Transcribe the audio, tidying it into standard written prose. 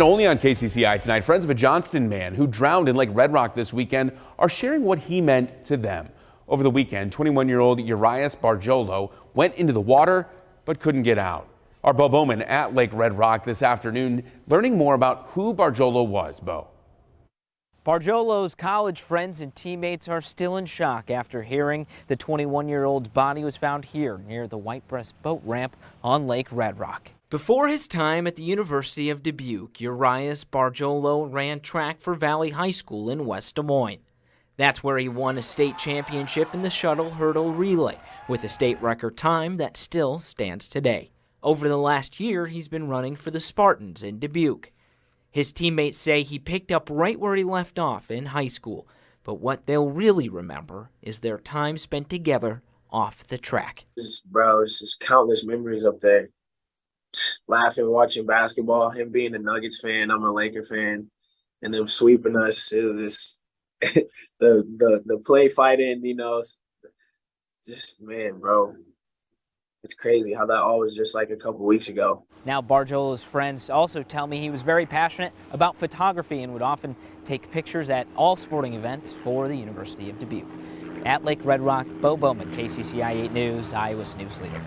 Only on KCCI tonight, friends of a Johnston man who drowned in Lake Red Rock this weekend are sharing what he meant to them. Over the weekend, 21-year-old Urias Gbarjolo went into the water but couldn't get out. Our Bo Bowman at Lake Red Rock this afternoon, learning more about who Gbarjolo was. Bo. Gbarjolo's college friends and teammates are still in shock after hearing the 21-year-old's body was found here near the White Breast Boat Ramp on Lake Red Rock. Before his time at the University of Dubuque, Urias Gbarjolo ran track for Valley High School in West Des Moines. That's where he won a state championship in the Shuttle Hurdle Relay, with a state record time that still stands today. Over the last year, he's been running for the Spartans in Dubuque. His teammates say he picked up right where he left off in high school, but what they'll really remember is their time spent together off the track. It's just countless memories up there. Laughing, watching basketball, him being a Nuggets fan, I'm a Laker fan, and them sweeping us. It was just the play fighting, you know, just, man, bro. It's crazy how that all was just like a couple weeks ago. Now Gbarjolo's friends also tell me he was very passionate about photography and would often take pictures at all sporting events for the University of Dubuque. At Lake Red Rock, Bo Bowman, KCCI 8 News, Iowa's news leader.